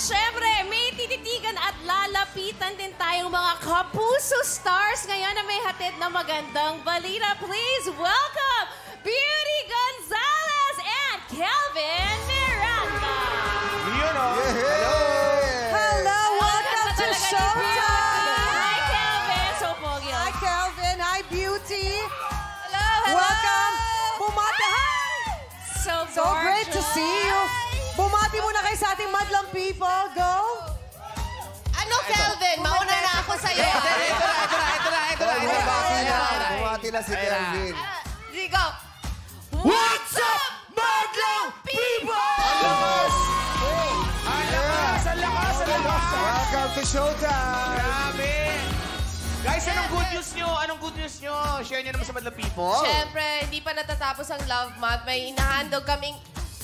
syempre, may tititigan at lalapitan din tayong mga Kapuso Stars ngayon na may hatid na magandang balita. Please welcome Beauty Gonzalez and Kelvin Miranda. Hello! Hello! Welcome to Showtime! Hi, Kelvin! So pogi. Hi, Kelvin! Hi, Beauty! Hello! Hello! Welcome! Bumati! So great to see you! Bumati muna kayo sa ating madlang people. Go! Ano, Kelvin? Mauna na ako sa'yo. Ito na. Bumati na si Kelvin. Rigo! What's up, madlang people? Welcome to Showtime! Grabe! Guys, anong good news nyo? Share nyo naman sa madlang people. Siyempre, hindi pa natatapos ang Love Month. May inahandog kaming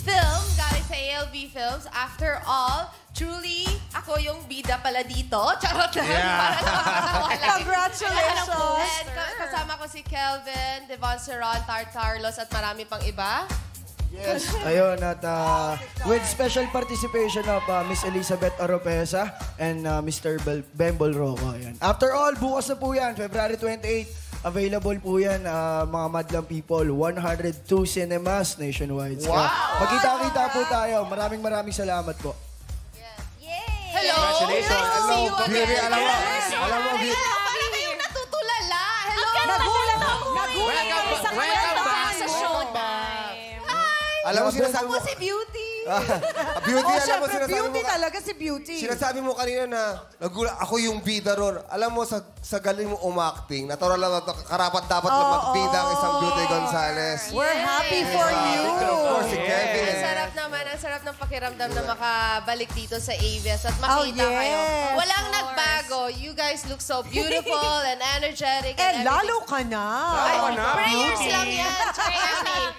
film galing sa ALB Films. After all, truly, ako yung bida pala dito. Charot lang. Yeah. Congratulations! And kasama ko si Kelvin, Devon Ceron, Tartarlos, at marami pang iba. Yes. Ayun, at with special participation of Miss Elizabeth Arropeza and Mr. Bambol Roca. Ayan. After all, bukas na po yan, February 28. Available po yan, mga madlang people, 102 cinemas nationwide. Wow! Magkita-kita po tayo. Maraming salamat po. Yeah. Yay! Hello! Congratulations! Hello! Alam mo, sinasabi mo... Ako si Beauty. Beauty, alam mo, sinasabi mo... Beauty talaga si Beauty. Sinasabi mo kanina na, ako yung bida ron. Alam mo, sa galing mo umakting, natural lang, karapat-dapat na magbida ang isang Beauty Gonzalez. We're happy for you. Of course, si Kevin. Ang sarap naman, ang sarap ng pakiramdam na makabalik dito sa ABS at makita kayo. Walang nagbago. You guys look so beautiful and energetic. Eh, lalo ka na. Prayers lang yan. Prayers lang.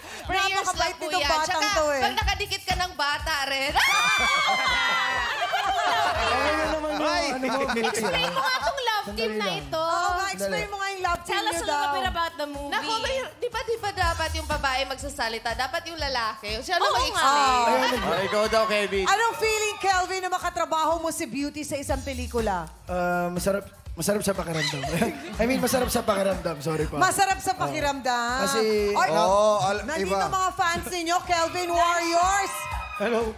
Napakabait nitong batang to eh. Pag nakadikit ka ng bata rin. Explain mo nga itong love team na ito. Explain mo nga yung love team nyo daw. Tell us a little bit about the movie. Naku, di ba dapat yung babae magsasalita? Dapat yung lalaki. Siya na mag-explain. Ikaw daw, Kevin. Anong feeling, Kelvin, na makatrabaho mo si Beauty sa isang pelikula? Masarap sa pakiramdam. I mean, masarap sa pakiramdam. Sorry pa. Masarap sa pakiramdam. Kasi... nandito mga fans ninyo, Kelvin Warriors. Hello.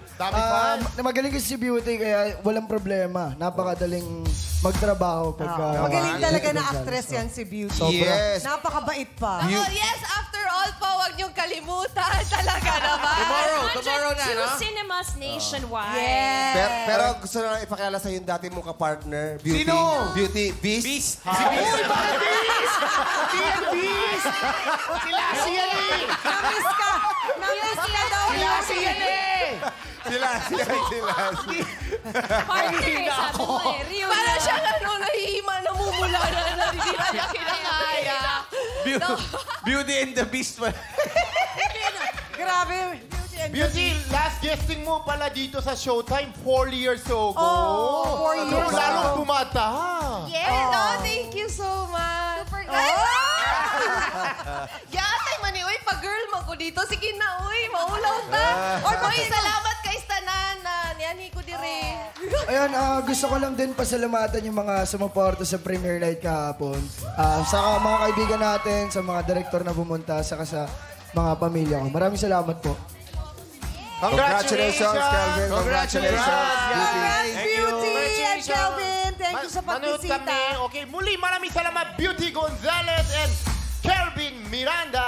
Magaling kasi si Beauty, kaya walang problema. Napakadaling magtrabaho. Magaling talaga na actress yan si Beauty. Yes. Napakabait pa. Yes, after all po, huwag niyong kalimutan talaga naman. Tomorrow na, no? 102 cinemas nationwide. Yes. Pero gusto na ipakilala sa'yo yung dati mong kapartner, Beauty. Sino? Beauty. Beast. Beast. Si Beauty ba? Beast! Dear Beast! Sila si Yali! Namiss ka! Namiss ka daw! Sila si Yali! Sila si... Parang kaya sabi mo eh. Parang siya ano, nahihima, namumula na, nandila na kinakaya. Beauty and the Beast pa. Grabe. Beauty, last guesting mo pala dito sa Showtime 4 years ago. Oh, 4 years ago. Lalong tumata. Yes, thank you so much. Super guys. Yatay man eh, uy, pa-girl man ko dito. Sige na, uy, maulaw ta. Uy, salamat guys, tanan. Niyani ko diri. Ayun, gusto ko lang din pasalamatan yung mga sumuporta sa premiere night kahapon. Saka mga kaibigan natin, sa mga director na pumunta, saka sa mga pamilya ko. Maraming salamat po. Congratulations, Kelvin. Congratulations, Beauty and Kelvin. Thank you sa pagkisita. Okay, muli maraming salamat, Beauty Gonzalez and Kelvin Miranda.